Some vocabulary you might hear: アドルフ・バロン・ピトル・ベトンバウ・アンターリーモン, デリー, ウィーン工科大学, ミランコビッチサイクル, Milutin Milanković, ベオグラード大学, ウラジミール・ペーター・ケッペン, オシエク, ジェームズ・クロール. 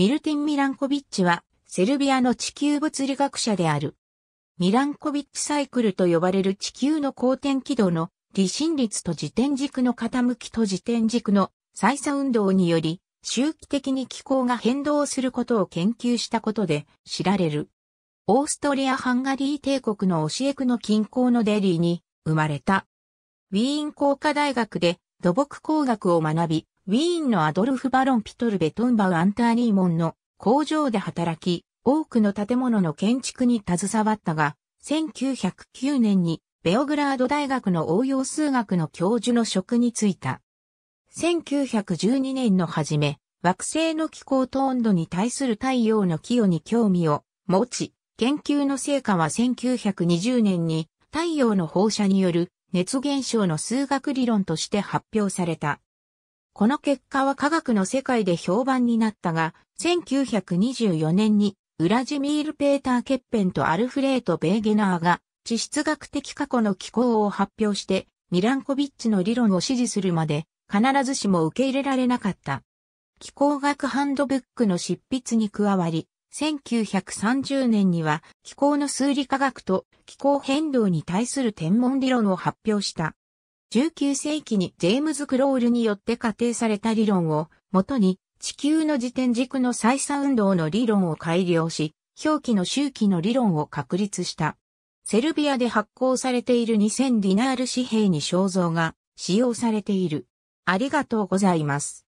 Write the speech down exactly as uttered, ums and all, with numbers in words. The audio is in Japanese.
ミルティン・ミランコビッチは、セルビアの地球物理学者である。ミランコビッチサイクルと呼ばれる地球の公転軌道の離心率と自転軸の傾きと自転軸の再差運動により、周期的に気候が変動することを研究したことで知られる。オーストリア・ハンガリー帝国のオシエクの近郊のデリーに生まれた。ウィーン工科大学で土木工学を学び、ウィーンのアドルフ・バロン・ピトル・ベトンバウ・アンターリーモンの工場で働き、多くの建物の建築に携わったが、せんきゅうひゃくきゅうねんにベオグラード大学の応用数学の教授の職に就いた。せんきゅうひゃくじゅうにねんの初め、惑星の気候と温度に対する太陽の寄与に興味を持ち、研究の成果はせんきゅうひゃくにじゅうねんに太陽の放射による熱現象の数学理論として発表された。この結果は科学の世界で評判になったが、せんきゅうひゃくにじゅうよねんにウラジミール・ペーター・ケッペンとアルフレート・ベーゲナーが地質学的過去の気候を発表して、ミランコビッチの理論を支持するまで、必ずしも受け入れられなかった。気候学ハンドブックの執筆に加わり、せんきゅうひゃくさんじゅうねんには気候の数理科学と気候変動に対する天文理論を発表した。じゅうきゅうせいきにジェームズ・クロールによって仮定された理論を元に地球の自転軸の再差運動の理論を改良し、表記の周期の理論を確立した。セルビアで発行されているにせんディナール紙幣に肖像が使用されている。ありがとうございます。